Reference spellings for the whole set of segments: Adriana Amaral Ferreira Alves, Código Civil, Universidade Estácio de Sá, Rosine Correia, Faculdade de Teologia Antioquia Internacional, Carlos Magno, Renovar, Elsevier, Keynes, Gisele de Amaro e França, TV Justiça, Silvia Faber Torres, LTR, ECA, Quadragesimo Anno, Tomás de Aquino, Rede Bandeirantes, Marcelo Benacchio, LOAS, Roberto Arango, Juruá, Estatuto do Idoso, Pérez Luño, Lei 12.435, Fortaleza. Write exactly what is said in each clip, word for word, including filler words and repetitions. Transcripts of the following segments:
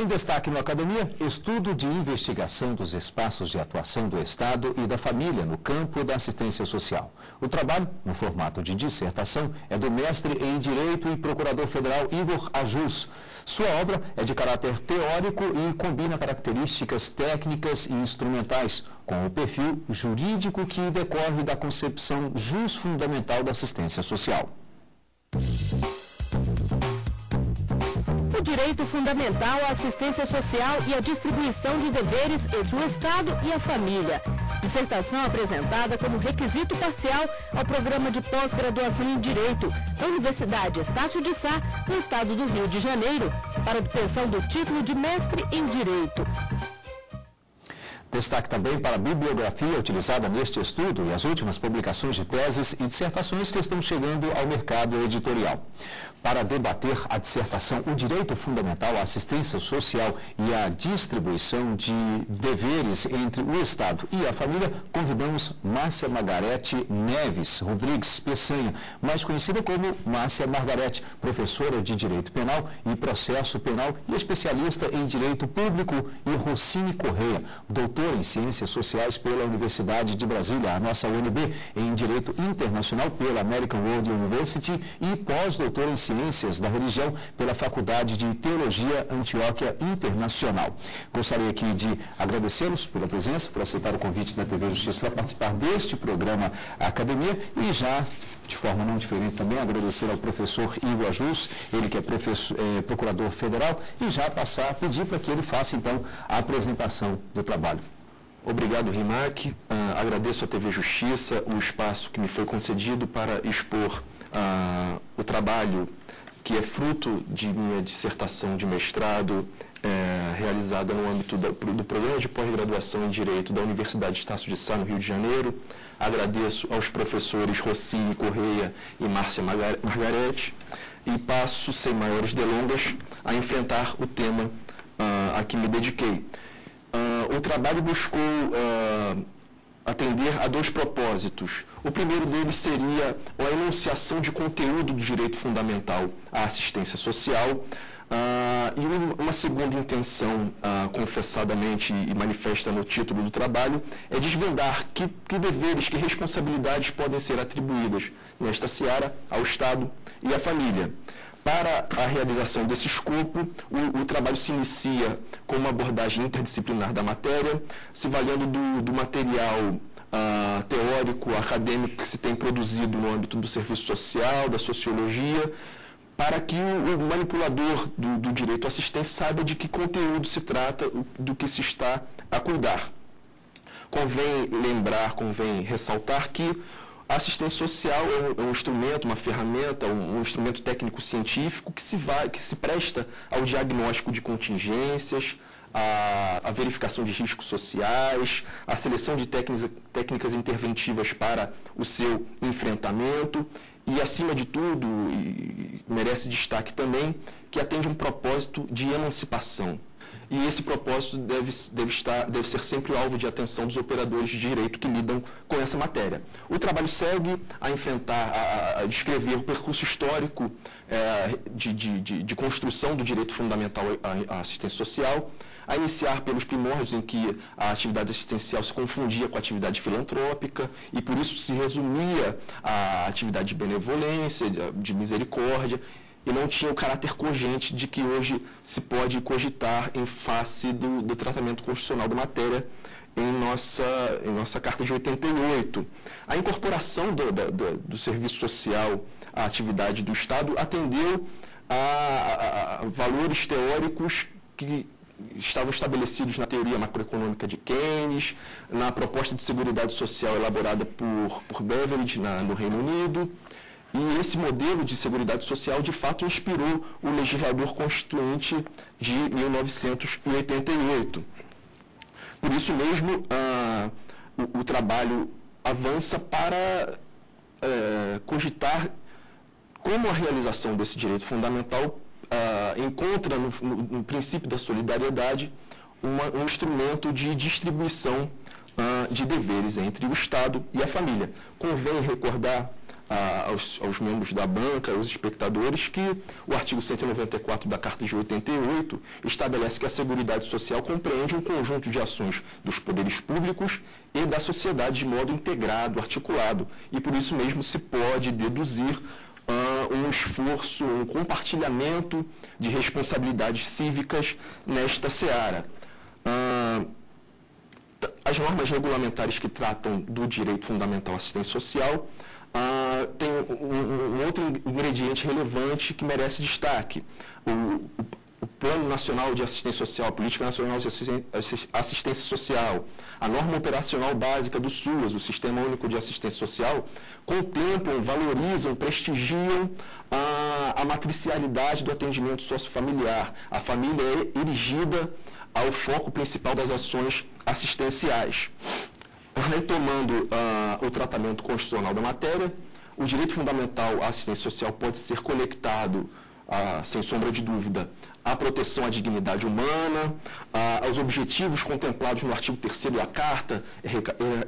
Em destaque na Academia, estudo de investigação dos espaços de atuação do Estado e da família no campo da assistência social. O trabalho, no formato de dissertação, é do mestre em Direito e procurador federal Igor Ajouz. Sua obra é de caráter teórico e combina características técnicas e instrumentais com o perfil jurídico que decorre da concepção jusfundamental da assistência social. O direito fundamental à assistência social e à distribuição de deveres entre o Estado e a família. Dissertação apresentada como requisito parcial ao programa de pós-graduação em Direito da Universidade Estácio de Sá, no estado do Rio de Janeiro, para obtenção do título de mestre em Direito. Destaque também para a bibliografia utilizada neste estudo e as últimas publicações de teses e dissertações que estão chegando ao mercado editorial. Para debater a dissertação O Direito Fundamental à Assistência Social e à Distribuição de Deveres entre o Estado e a Família, convidamos Márcia Margarete Neves Rodrigues Peçanha, mais conhecida como Márcia Margarete, professora de Direito Penal e Processo Penal e especialista em Direito Público, e Rosine Correia, doutora em Ciências Sociais pela Universidade de Brasília, a nossa U N B, em Direito Internacional pela American World University e pós-doutora em Ciências da Religião pela Faculdade de Teologia Antioquia Internacional. Gostaria aqui de agradecê-los pela presença, por aceitar o convite da T V Justiça para participar deste programa Academia, e já, de forma não diferente também, agradecer ao professor Igor Ajouz, ele que é, professor, é procurador federal, e já passar a pedir para que ele faça, então, a apresentação do trabalho. Obrigado, RIMAC. Uh, agradeço à T V Justiça o espaço que me foi concedido para expor uh, o trabalho que é fruto de minha dissertação de mestrado, É, realizada no âmbito da, do Programa de Pós-Graduação em Direito da Universidade Estácio de Sá, no Rio de Janeiro. Agradeço aos professores Rosine Correia e Márcia Margarete e passo, sem maiores delongas, a enfrentar o tema uh, a que me dediquei. Uh, o trabalho buscou uh, atender a dois propósitos. O primeiro deles seria a enunciação de conteúdo do direito fundamental à assistência social, Uh, e uma segunda intenção, uh, confessadamente e manifesta no título do trabalho, é desvendar que, que deveres, que responsabilidades podem ser atribuídas nesta seara ao Estado e à família. Para a realização desse escopo, o, o trabalho se inicia com uma abordagem interdisciplinar da matéria, se valendo do, do material Uh, teórico, acadêmico que se tem produzido no âmbito do serviço social, da sociologia, para que o manipulador do, do direito à assistência saiba de que conteúdo se trata, do que se está a cuidar. Convém lembrar, convém ressaltar que a assistência social é um, é um instrumento, uma ferramenta, um, um instrumento técnico-científico que se, vai, que se presta ao diagnóstico de contingências, A, a verificação de riscos sociais, a seleção de técnicas, técnicas interventivas para o seu enfrentamento e, acima de tudo, e merece destaque também, que atende um propósito de emancipação. E esse propósito deve, deve, estar, deve ser sempre o alvo de atenção dos operadores de direito que lidam com essa matéria. O trabalho segue a enfrentar, a, a descrever o percurso histórico é, de, de, de, de construção do direito fundamental à assistência social, a iniciar pelos primórdios em que a atividade assistencial se confundia com a atividade filantrópica e, por isso, se resumia à atividade de benevolência, de misericórdia, e não tinha o caráter cogente de que hoje se pode cogitar em face do, do tratamento constitucional da matéria em nossa, em nossa Carta de oitenta e oito. A incorporação do, do, do serviço social à atividade do Estado atendeu a, a, a valores teóricos que estavam estabelecidos na teoria macroeconômica de Keynes, na proposta de Seguridade Social elaborada por, por Beveridge na, no Reino Unido. E esse modelo de Seguridade Social, de fato, inspirou o legislador constituinte de mil novecentos e oitenta e oito. Por isso mesmo, ah, o, o trabalho avança para eh, cogitar como a realização desse direito fundamental Uh, encontra no, no, no princípio da solidariedade uma, um instrumento de distribuição uh, de deveres entre o Estado e a família. Convém recordar uh, aos, aos membros da banca, aos espectadores, que o artigo cento e noventa e quatro da Carta de oitenta e oito estabelece que a Seguridade Social compreende um conjunto de ações dos poderes públicos e da sociedade de modo integrado, articulado, e por isso mesmo se pode deduzir um esforço, um compartilhamento de responsabilidades cívicas nesta seara. As normas regulamentares que tratam do direito fundamental à assistência social têm um outro ingrediente relevante que merece destaque. O Plano Nacional de Assistência Social, a Política Nacional de Assistência Social, a Norma Operacional Básica do SUAS, o Sistema Único de Assistência Social, contemplam, valorizam, prestigiam a, a matricialidade do atendimento sociofamiliar. A família é erigida ao foco principal das ações assistenciais. Retomando uh, o tratamento constitucional da matéria, o direito fundamental à assistência social pode ser conectado, uh, sem sombra de dúvida, à proteção à dignidade humana, a, aos objetivos contemplados no artigo terceiro da Carta,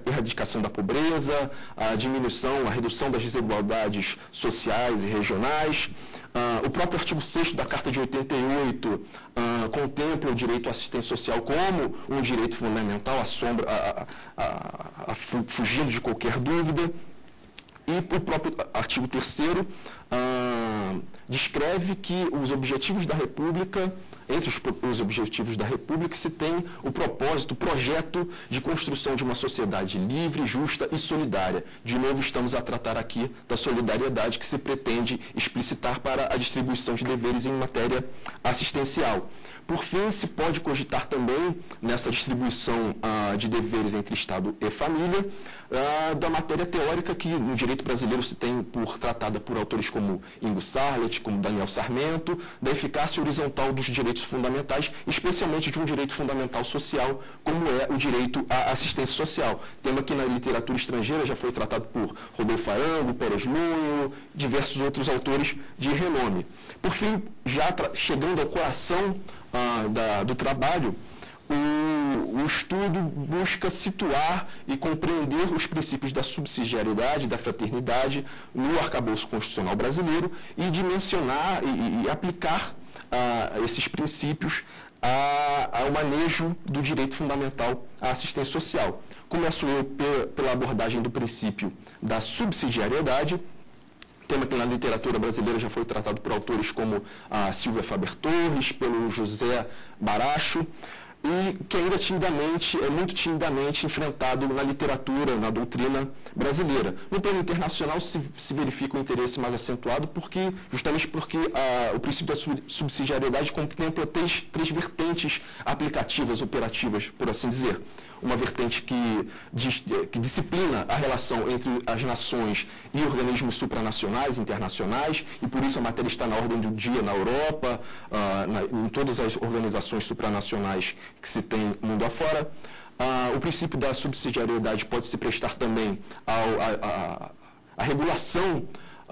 erradicação da pobreza, a diminuição, a redução das desigualdades sociais e regionais. A, o próprio artigo sexto da Carta de oitenta e oito a, contempla o direito à assistência social como um direito fundamental, à sombra, a, a, a, a, fugindo de qualquer dúvida. E o próprio artigo terceiro ah, descreve que os objetivos da República, entre os, os objetivos da República, se tem o propósito, o projeto de construção de uma sociedade livre, justa e solidária. De novo, estamos a tratar aqui da solidariedade que se pretende explicitar para a distribuição de deveres em matéria assistencial. Por fim, se pode cogitar também, nessa distribuição ah, de deveres entre Estado e família, ah, da matéria teórica que no direito brasileiro se tem por tratada por autores como Ingo Sarlet, como Daniel Sarmento, da eficácia horizontal dos direitos fundamentais, especialmente de um direito fundamental social, como é o direito à assistência social. Tema que na literatura estrangeira já foi tratado por Roberto Arango, Pérez Luño, diversos outros autores de renome. Por fim, já chegando ao coração Ah, da, do trabalho, o, o estudo busca situar e compreender os princípios da subsidiariedade, da fraternidade no arcabouço constitucional brasileiro e dimensionar e, e aplicar ah, esses princípios a, ao manejo do direito fundamental à assistência social. Começo eu pe, pela abordagem do princípio da subsidiariedade, tema que na literatura brasileira já foi tratado por autores como a Silvia Faber Torres, pelo José Baracho, e que ainda timidamente, é muito timidamente enfrentado na literatura, na doutrina brasileira. No plano internacional se, se verifica um interesse mais acentuado, porque, justamente porque a, o princípio da subsidiariedade contempla três, três vertentes aplicativas, operativas, por assim dizer. Uma vertente que, que disciplina a relação entre as nações e organismos supranacionais, internacionais, e por isso a matéria está na ordem do dia na Europa, uh, na, em todas as organizações supranacionais que se tem mundo afora. Uh, o princípio da subsidiariedade pode se prestar também à regulação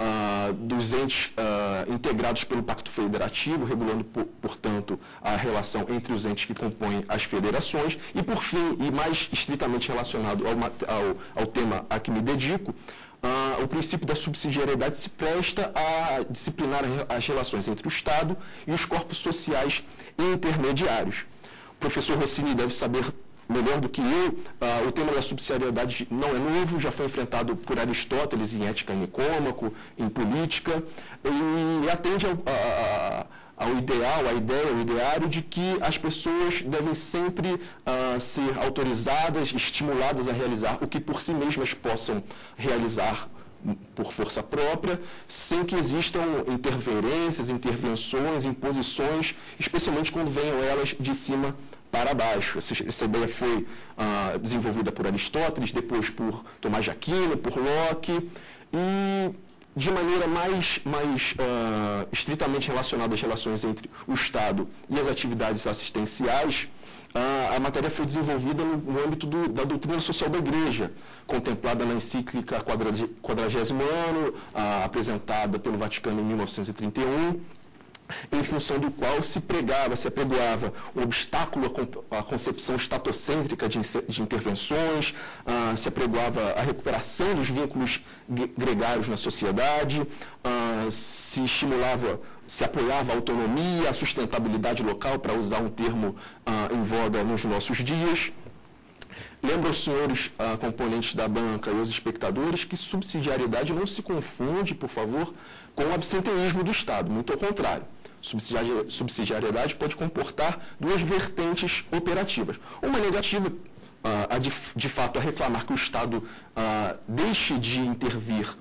Uh, dos entes uh, integrados pelo Pacto Federativo, regulando, por, portanto, a relação entre os entes que compõem as federações. E, por fim, e mais estritamente relacionado ao, ao, ao tema a que me dedico, uh, o princípio da subsidiariedade se presta a disciplinar as relações entre o Estado e os corpos sociais intermediários. O professor Rosine deve saber melhor do que eu, uh, o tema da subsidiariedade não é novo, já foi enfrentado por Aristóteles em Ética e Nicômaco, em Política, e atende ao, a, ao ideal, à ideia, ao ideário de que as pessoas devem sempre uh, ser autorizadas, estimuladas a realizar o que por si mesmas possam realizar por força própria, sem que existam interferências, intervenções, imposições, especialmente quando venham elas de cima para baixo. Essa ideia foi uh, desenvolvida por Aristóteles, depois por Tomás de Aquino, por Locke, e de maneira mais, mais uh, estritamente relacionada às relações entre o Estado e as atividades assistenciais, uh, a matéria foi desenvolvida no, no âmbito do, da doutrina social da Igreja, contemplada na encíclica Quadragesimo Anno, uh, apresentada pelo Vaticano em mil novecentos e trinta e um, em função do qual se pregava, se apregoava um obstáculo à concepção estatocêntrica de intervenções, se apregoava a recuperação dos vínculos gregários na sociedade, se estimulava, se apoiava a autonomia, a sustentabilidade local, para usar um termo em voga nos nossos dias. Lembro aos senhores ah, componentes da banca e aos espectadores que subsidiariedade não se confunde, por favor, com o absenteísmo do Estado, muito ao contrário. Subsidiariedade pode comportar duas vertentes operativas. Uma negativa, ah, a de, de fato, a reclamar que o Estado ah, deixe de intervir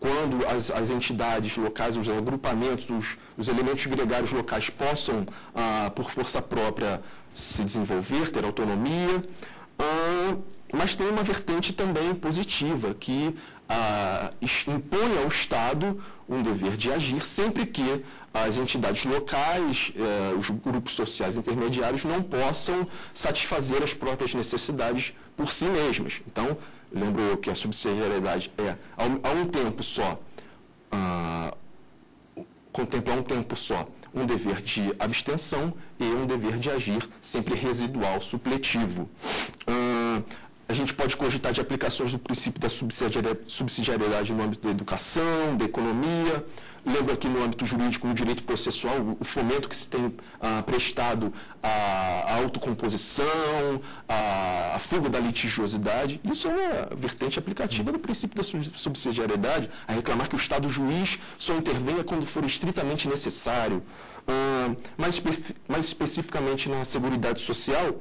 quando as, as entidades locais, os agrupamentos, os, os elementos gregários locais possam, ah, por força própria, se desenvolver, ter autonomia. Ah, mas tem uma vertente também positiva, que ah, impõe ao Estado um dever de agir sempre que as entidades locais, eh, os grupos sociais intermediários, não possam satisfazer as próprias necessidades por si mesmas. Então, lembro eu que a subsidiariedade é, a um tempo só, ah, contemplar um tempo só, um dever de abstenção e um dever de agir sempre residual, supletivo. Uh, a gente pode cogitar de aplicações do princípio da subsidiariedade no âmbito da educação, da economia. Lembro aqui no âmbito jurídico, no direito processual, o fomento que se tem uh, prestado à autocomposição, à fuga da litigiosidade. Isso é uma vertente aplicativa do princípio da subsidiariedade, a reclamar que o Estado juiz só intervenha quando for estritamente necessário. Uh, mais, espe mais especificamente na Seguridade Social,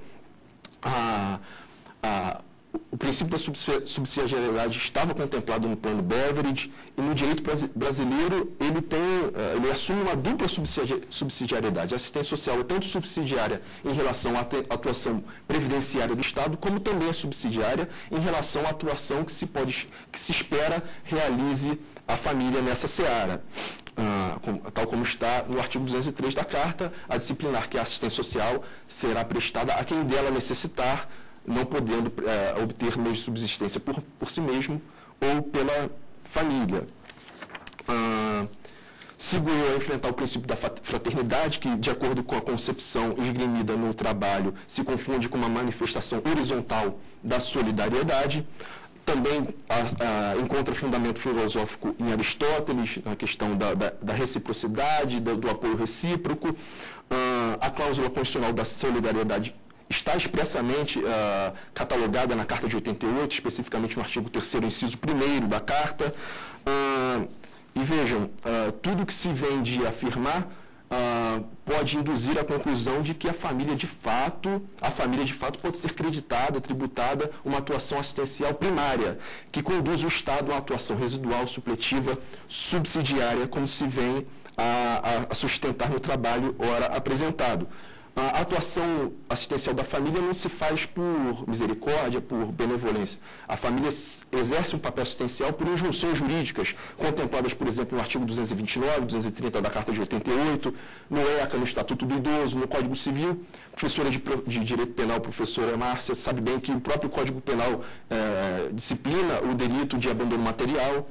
a... Uh, uh, o princípio da subsidiariedade estava contemplado no plano Beveridge, e no direito brasileiro ele, tem, ele assume uma dupla subsidiariedade. A assistência social é tanto subsidiária em relação à atuação previdenciária do Estado, como também é subsidiária em relação à atuação que se, pode, que se espera realize a família nessa seara, tal como está no artigo duzentos e três da Carta, a disciplinar que a assistência social será prestada a quem dela necessitar, não podendo é, obter meios de subsistência por, por si mesmo ou pela família. Ah, segurou a enfrentar o princípio da fraternidade, que, de acordo com a concepção esgrimida no trabalho, se confunde com uma manifestação horizontal da solidariedade. Também a, a, encontra fundamento filosófico em Aristóteles, na questão da, da, da reciprocidade, do, do apoio recíproco. Ah, a cláusula constitucional da solidariedade está expressamente uh, catalogada na Carta de oitenta e oito, especificamente no artigo terceiro, inciso primeiro da Carta. Uh, e vejam, uh, tudo que se vem de afirmar uh, pode induzir à conclusão de que a família de fato, a família de fato pode ser creditada, tributada uma atuação assistencial primária, que conduz o Estado a uma atuação residual, supletiva, subsidiária, como se vem a, a sustentar no trabalho ora apresentado. A atuação assistencial da família não se faz por misericórdia, por benevolência. A família exerce um papel assistencial por injunções jurídicas, contempladas, por exemplo, no artigo duzentos e vinte e nove, duzentos e trinta da Carta de oitenta e oito, no E C A, no Estatuto do Idoso, no Código Civil. Professora de, de Direito Penal, professora Márcia, sabe bem que o próprio Código Penal eh, disciplina o delito de abandono material.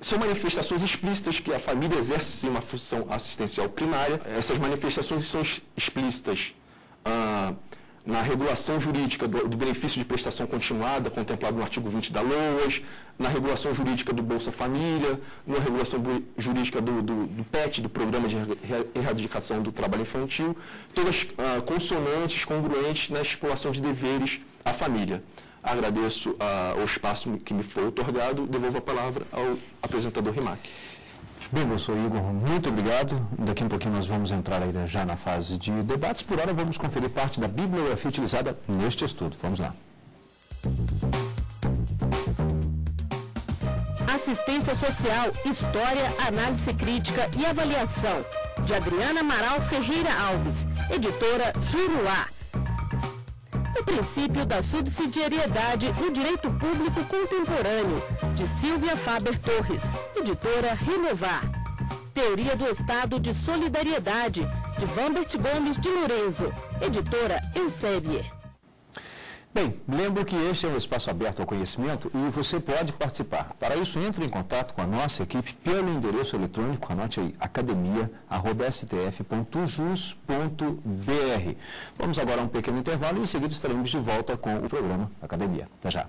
São manifestações explícitas que a família exerce, sim, uma função assistencial primária. Essas manifestações são explícitas ah, na regulação jurídica do, do benefício de prestação continuada, contemplado no artigo vinte da LOAS, na regulação jurídica do Bolsa Família, na regulação jurídica do, do, do P E T, do Programa de Erradicação do Trabalho Infantil, todas ah, consonantes, congruentes na estipulação de deveres à família. Agradeço uh, o espaço que me foi otorgado, devolvo a palavra ao apresentador RIMAC. Bem, professor Igor, muito obrigado. Daqui a um pouquinho nós vamos entrar aí já na fase de debates. Por hora vamos conferir parte da bibliografia utilizada neste estudo. Vamos lá. Assistência Social, História, Análise Crítica e Avaliação, de Adriana Amaral Ferreira Alves, editora Juruá. O princípio da subsidiariedade no direito público contemporâneo, de Silvia Faber Torres, editora Renovar. Teoria do Estado de Solidariedade, de Vanbert Gomes de Lourenço, editora Elsevier. Bem, lembro que este é um espaço aberto ao conhecimento e você pode participar. Para isso, entre em contato com a nossa equipe pelo endereço eletrônico, anote aí, academia arroba s t f ponto jus ponto b r. Vamos agora a um pequeno intervalo e em seguida estaremos de volta com o programa Academia. Até já.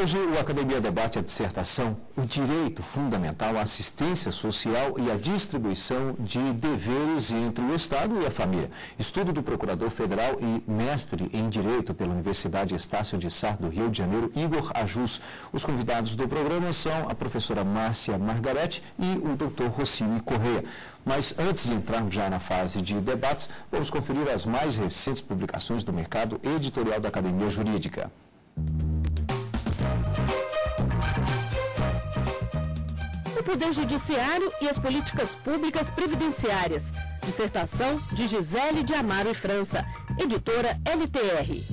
Hoje, o Academia debate a dissertação O Direito Fundamental à Assistência Social e à Distribuição de Deveres entre o Estado e a Família. Estudo do Procurador Federal e mestre em Direito pela Universidade Estácio de Sá, do Rio de Janeiro, Igor Ajouz. Os convidados do programa são a professora Márcia Margarete e o doutor Rosine Correia. Mas antes de entrarmos já na fase de debates, vamos conferir as mais recentes publicações do mercado editorial da Academia Jurídica. O Poder Judiciário e as Políticas Públicas Previdenciárias. Dissertação de Gisele de Amaro e França, editora L T R.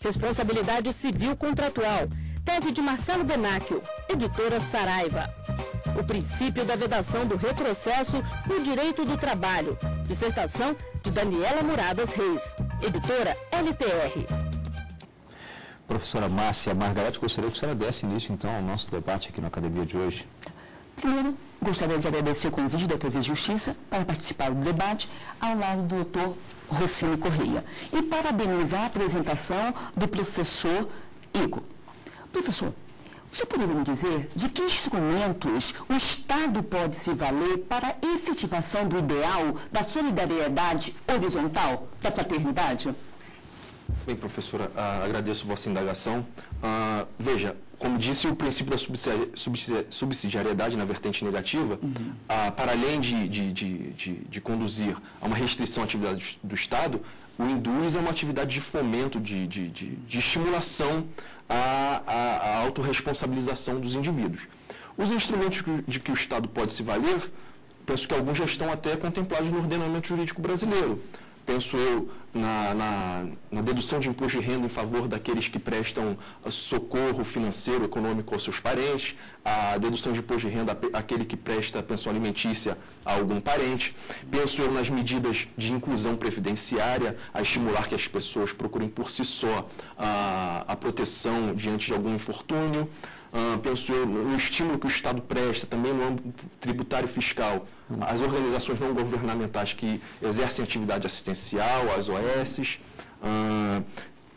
Responsabilidade Civil Contratual. Tese de Marcelo Benacchio, editora Saraiva. O Princípio da Vedação do Retrocesso no Direito do Trabalho. Dissertação de Daniela Muradas Reis, editora L T R. Professora Márcia Margarete, gostaria que a senhora desse início, então, ao nosso debate aqui na Academia de hoje. Primeiro, gostaria de agradecer o convite da T V Justiça para participar do debate ao lado do doutor Rosine Correia. E parabenizar a apresentação do professor Igor. Professor, você poderia me dizer de que instrumentos o Estado pode se valer para a efetivação do ideal da solidariedade horizontal, da fraternidade? Bem, professora, ah, agradeço a vossa indagação. Ah, veja, como disse, o princípio da subsidiariedade na vertente negativa, uhum. ah, para além de, de, de, de, de conduzir a uma restrição à atividade do Estado, o induz a uma atividade de fomento, de, de, de, de estimulação à, à, à autorresponsabilização dos indivíduos. Os instrumentos de que o Estado pode se valer, penso que alguns já estão até contemplados no ordenamento jurídico brasileiro. Penso eu na, na, na dedução de imposto de renda em favor daqueles que prestam socorro financeiro, econômico aos seus parentes, a dedução de imposto de renda àquele que presta pensão alimentícia a algum parente. Penso eu nas medidas de inclusão previdenciária, a estimular que as pessoas procurem por si só a, a proteção diante de algum infortúnio. Uh, penso eu no estímulo que o Estado presta, também no âmbito tributário fiscal, as organizações não governamentais que exercem atividade assistencial, as O Ss. Uh,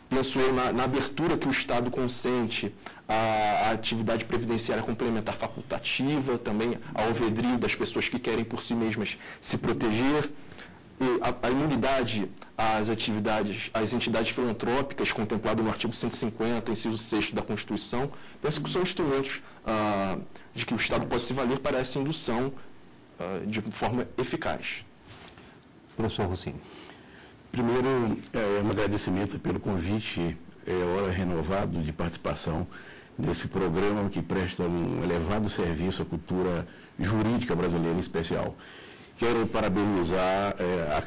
penso eu na, na abertura que o Estado consente à atividade previdenciária complementar facultativa, também ao alvedrio das pessoas que querem por si mesmas se proteger. A, a imunidade às atividades, às entidades filantrópicas, contemplado no artigo cento e cinquenta, inciso seis da Constituição, penso que são instrumentos ah, de que o Estado pode se valer para essa indução ah, de forma eficaz. Professor Rosine. Primeiro, é um agradecimento pelo convite, é hora renovado de participação nesse programa que presta um elevado serviço à cultura jurídica brasileira em especial. Quero parabenizar eh,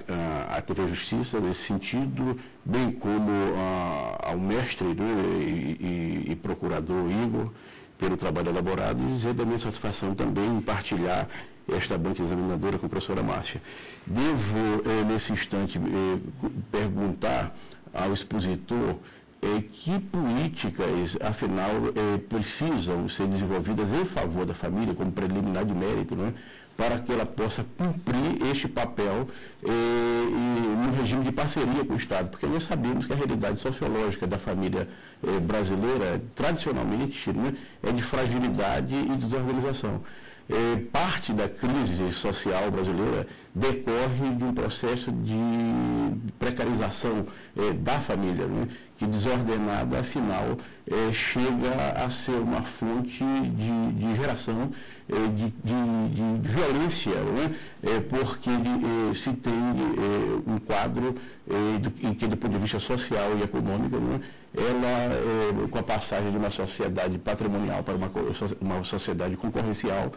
a, a T V Justiça nesse sentido, bem como a, ao mestre do, e, e, e procurador Igor, pelo trabalho elaborado, e dizer da minha satisfação também em partilhar esta banca examinadora com a professora Márcia. Devo, eh, nesse instante, eh, perguntar ao expositor eh, que políticas, afinal, eh, precisam ser desenvolvidas em favor da família, como preliminar de mérito, não é? Para que ela possa cumprir este papel eh, no regime de parceria com o Estado, porque nós sabemos que a realidade sociológica da família eh, brasileira, tradicionalmente, né, é de fragilidade e desorganização. Eh, parte da crise social brasileira decorre de um processo de precarização eh, da família, né, que desordenada, afinal, eh, chega a ser uma fonte de, de geração eh, de, de, de violência, né? eh, porque eh, se tem eh, um quadro eh, do, em que, do ponto de vista social e econômico, né, ela, eh, com a passagem de uma sociedade patrimonial para uma, uma sociedade concorrencial,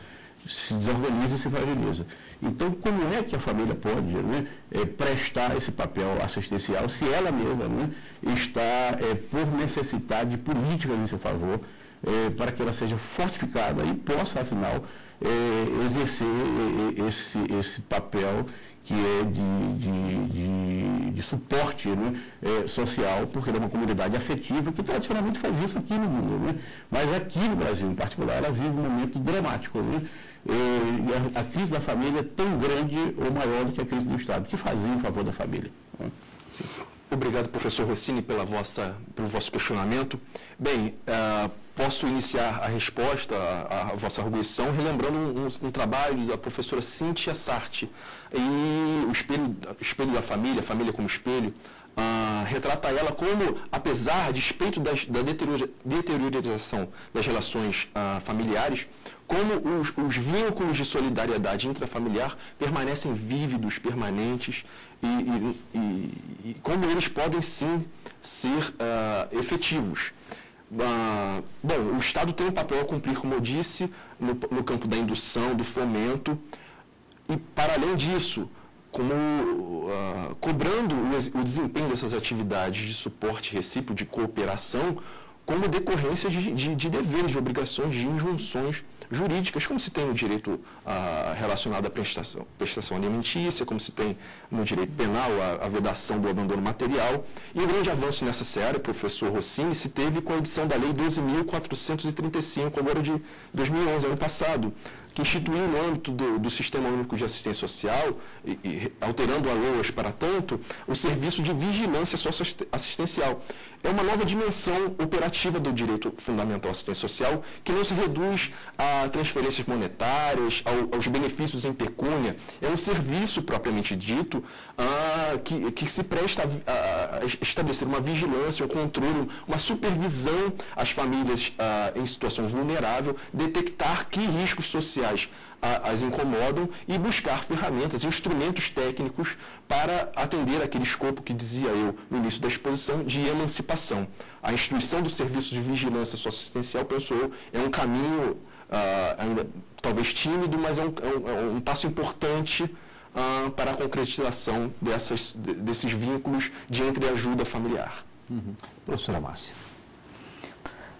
se desorganiza e se fragiliza. Então, como é que a família pode, né, é, prestar esse papel assistencial se ela mesma, né, está é, por necessidade de políticas em seu favor, é, para que ela seja fortificada e possa, afinal, é, exercer esse, esse papel que é de, de, de, de suporte, né, é, social, porque ela é uma comunidade afetiva que tradicionalmente faz isso aqui no mundo, né? Mas aqui no Brasil, em particular, ela vive um momento dramático, né? É, a, a crise da família é tão grande ou maior do que a crise do Estado, que fazia em favor da família, né? Sim. Obrigado, professor Rosine, pela vossa, pelo vosso questionamento. Bem, uh, posso iniciar a resposta à, à vossa arguição relembrando um, um trabalho da professora Cíntia Sarti. E o espelho, espelho da família, a família como espelho, uh, retrata ela como, apesar, a despeito das, da deteriorização das relações uh, familiares, como os, os vínculos de solidariedade intrafamiliar permanecem vívidos, permanentes, e, e, e, e como eles podem, sim, ser uh, efetivos. Uh, bom, o Estado tem um papel a cumprir, como eu disse, no, no campo da indução, do fomento, e, para além disso, como, uh, cobrando o, o desempenho dessas atividades de suporte recíproco, de cooperação, como decorrência de, de, de deveres, de obrigações, de injunções jurídicas, como se tem no direito ah, relacionado à prestação, prestação alimentícia, como se tem no direito penal a, a vedação do abandono material. E o grande avanço nessa seara, professor Rosine, se teve com a edição da Lei doze mil quatrocentos e trinta e cinco, agora de dois mil e onze, ano passado, que instituiu no âmbito do, do Sistema Único de Assistência Social, e, e, alterando a LOAS para tanto, o Serviço de Vigilância Socioassistencial. É uma nova dimensão operativa do direito fundamental à assistência social, que não se reduz a transferências monetárias, ao, aos benefícios em pecúnia. É um serviço, propriamente dito, ah, que, que se presta a, a estabelecer uma vigilância, um controle, uma supervisão às famílias ah, em situação vulnerável, detectar que riscos sociais ah, as incomodam e buscar ferramentas, instrumentos técnicos para atender aquele escopo que dizia eu no início da exposição de emancipação. A instituição do serviço de vigilância socioassistencial, penso eu, é um caminho, ah, ainda, talvez tímido, mas é um, é um, é um passo importante ah, para a concretização dessas, desses vínculos de entreajuda familiar. Uhum. Professora Márcia.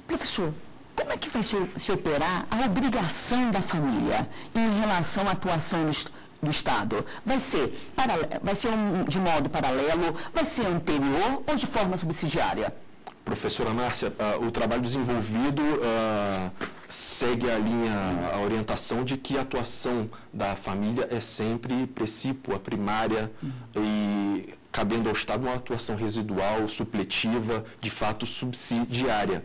Professor, como é que vai se, se operar a obrigação da família em relação à atuação do do Estado? Vai ser, para, vai ser um, de modo paralelo, vai ser anterior ou de forma subsidiária? Professora Márcia, uh, o trabalho desenvolvido uh, segue a linha, a orientação de que a atuação da família é sempre precípua, primária, uhum, e cabendo ao Estado uma atuação residual, supletiva, de fato subsidiária.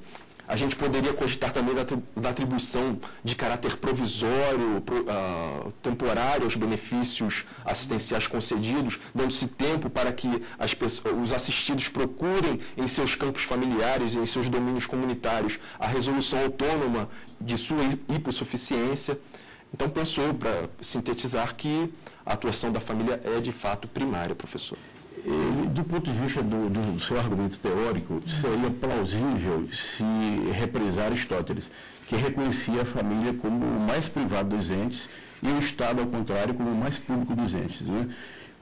A gente poderia cogitar também da, da atribuição de caráter provisório, pro, uh, temporário aos benefícios assistenciais concedidos, dando-se tempo para que as pessoas, os assistidos procurem em seus campos familiares, em seus domínios comunitários, a resolução autônoma de sua hipossuficiência. Então, pensou, para sintetizar, que a atuação da família é de fato primária, professor. Do ponto de vista do, do seu argumento teórico, seria plausível se represar Aristóteles, que reconhecia a família como o mais privado dos entes e o Estado, ao contrário, como o mais público dos entes, né?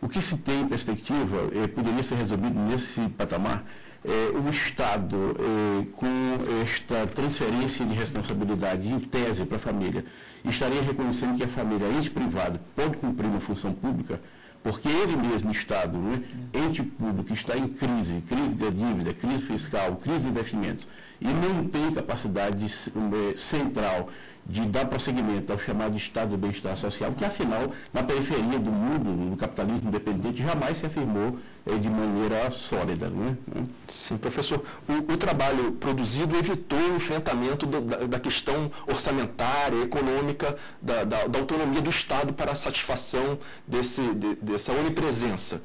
O que se tem em perspectiva eh, poderia ser resumido nesse patamar, eh, o Estado eh, com esta transferência de responsabilidade em tese para a família, estaria reconhecendo que a família, ente privado, pode cumprir uma função pública, porque ele mesmo, Estado, né, ente público, está em crise, crise de dívida, crise fiscal, crise de investimentos, e não tem capacidade central de dar prosseguimento ao chamado Estado do bem-estar social, que, afinal, na periferia do mundo, do capitalismo independente, jamais se afirmou eh, de maneira sólida, né? Sim, professor. O, o trabalho produzido evitou o enfrentamento do, da, da questão orçamentária, econômica, da, da, da autonomia do Estado para a satisfação desse, de, dessa onipresença.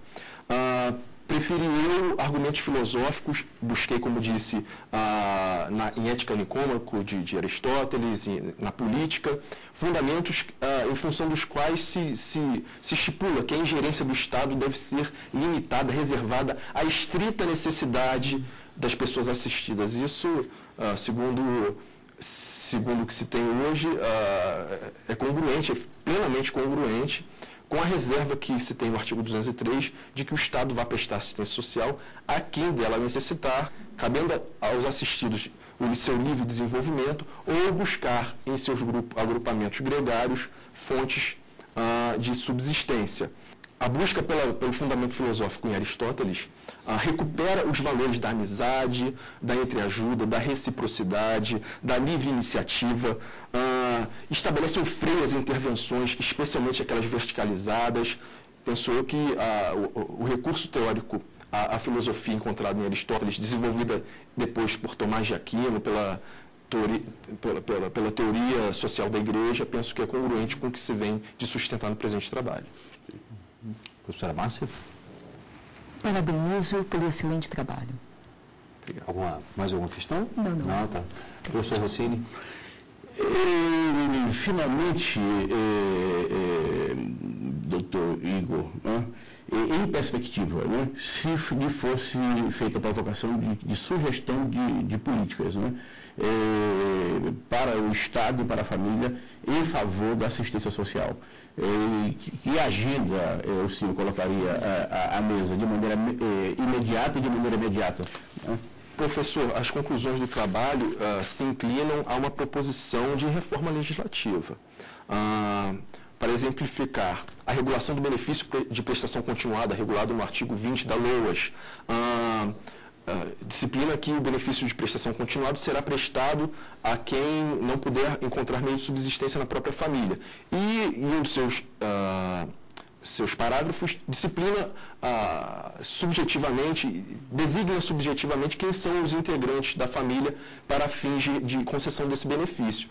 Ah, preferi eu argumentos filosóficos, busquei, como disse, ah, na, em Ética Nicômaco de, de Aristóteles, em, na política, fundamentos ah, em função dos quais se, se, se estipula que a ingerência do Estado deve ser limitada, reservada à estrita necessidade das pessoas assistidas. Isso, ah, segundo, segundo o que se tem hoje, ah, é congruente, é plenamente congruente com a reserva que se tem no artigo duzentos e três, de que o Estado vai prestar assistência social a quem dela necessitar, cabendo aos assistidos o seu nível de desenvolvimento, ou buscar em seus grupos, agrupamentos gregários fontes ah, de subsistência. A busca pela, pelo fundamento filosófico em Aristóteles ah, recupera os valores da amizade, da entreajuda, da reciprocidade, da livre iniciativa, ah, estabelece um freio às intervenções, especialmente aquelas verticalizadas. Penso eu que ah, o, o recurso teórico, a, a filosofia encontrada em Aristóteles, desenvolvida depois por Tomás de Aquino, pela teoria, pela, pela, pela teoria social da Igreja, penso que é congruente com o que se vem de sustentar no presente trabalho. Professora Márcia? Parabenizo pelo excelente trabalho. Alguma, mais alguma questão? Não, não. não tá. Professora Rosine? E, finalmente, é, é, doutor Igor, né, em perspectiva, né, se lhe fosse feita a provocação de, de sugestão de, de políticas, né, é, para o Estado e para a família em favor da assistência social, é, que, que agenda é, o senhor colocaria à mesa de maneira é, imediata e de maneira imediata? Né? Professor, as conclusões do trabalho uh, se inclinam a uma proposição de reforma legislativa. Uh, para exemplificar, a regulação do benefício de prestação continuada, regulado no artigo vinte da LOAS, uh, uh, disciplina que o benefício de prestação continuada será prestado a quem não puder encontrar meio de subsistência na própria família. E em um dos seus... Uh, seus parágrafos, disciplina ah, subjetivamente, designa subjetivamente quem são os integrantes da família para fins de concessão desse benefício.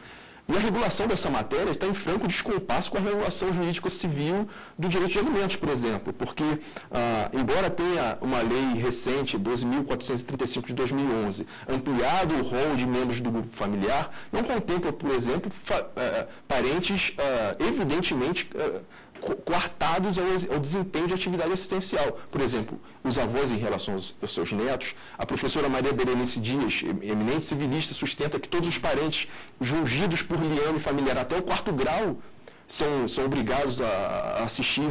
E a regulação dessa matéria está em franco descompasso com a regulação jurídico-civil do direito de alimentos, por exemplo, porque, ah, embora tenha uma lei recente, doze mil quatrocentos e trinta e cinco de dois mil e onze, ampliado o rol de membros do grupo familiar, não contempla, por exemplo, ah, parentes ah, evidentemente... Ah, coartados ao desempenho de atividade assistencial. Por exemplo, os avós em relação aos seus netos, a professora Maria Berenice Dias, eminente civilista, sustenta que todos os parentes jungidos por liame familiar até o quarto grau são, são obrigados a assistir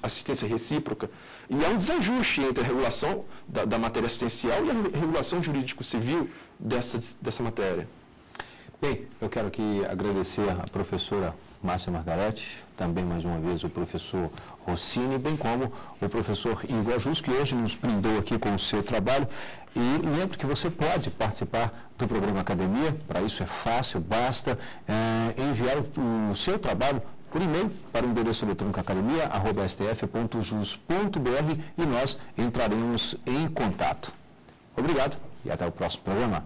à assistência recíproca. E há um desajuste entre a regulação da, da matéria assistencial e a regulação jurídico-civil dessa, dessa matéria. Bem, eu quero aqui agradecer a professora Márcia Margarete, também mais uma vez o professor Rosine, bem como o professor Igor Ajouz, que hoje nos brindou aqui com o seu trabalho. E lembro que você pode participar do programa Academia, para isso é fácil, basta é, enviar o, o seu trabalho por e-mail para o endereço eletrônico academia arroba s t f ponto jus ponto b r e nós entraremos em contato. Obrigado e até o próximo programa.